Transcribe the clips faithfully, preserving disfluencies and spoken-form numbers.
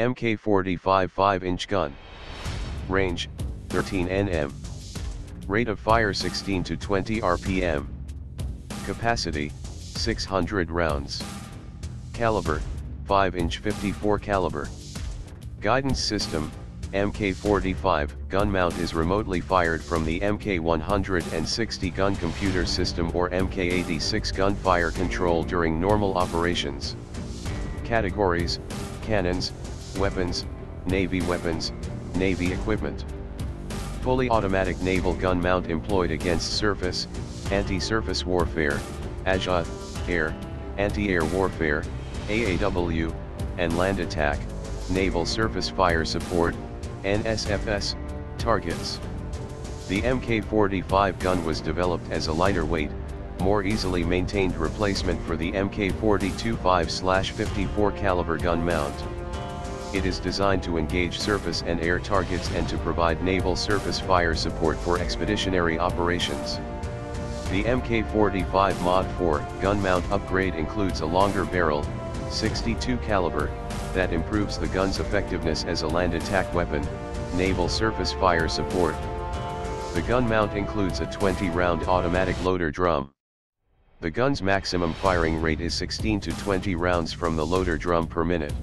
M K forty-five five inch gun. Range, thirteen nmeters. Rate of fire sixteen to twenty R P M. Capacity, six hundred rounds. Caliber, five inch point five four caliber. Guidance system, M K forty-five gun mount is remotely fired from the M K one sixty gun computer system or M K eighty-six gun fire control during normal operations. Categories: cannons, weapons, Navy weapons, Navy equipment. Fully automatic naval gun mount employed against surface, anti-surface warfare, A S U W, air, anti-air warfare, A A W, and land attack, naval surface fire support, N S F S, targets. The M K forty-five gun was developed as a lighter weight, more easily maintained replacement for the M K forty-two five fifty-four caliber gun mount. It is designed to engage surface and air targets and to provide naval surface fire support for expeditionary operations. The M K forty-five Mod four gun mount upgrade includes a longer barrel, sixty-two caliber, that improves the gun's effectiveness as a land attack weapon, naval surface fire support. The gun mount includes a twenty round automatic loader drum. The gun's maximum firing rate is sixteen to twenty rounds from the loader drum per minute.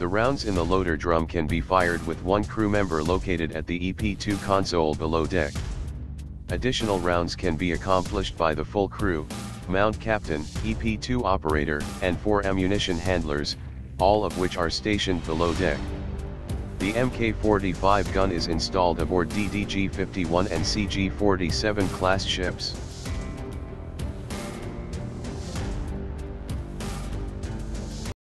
The rounds in the loader drum can be fired with one crew member located at the E P two console below deck. Additional rounds can be accomplished by the full crew, mount captain, E P two operator, and four ammunition handlers, all of which are stationed below deck. The M K forty-five gun is installed aboard D D G fifty-one and C G forty-seven class ships.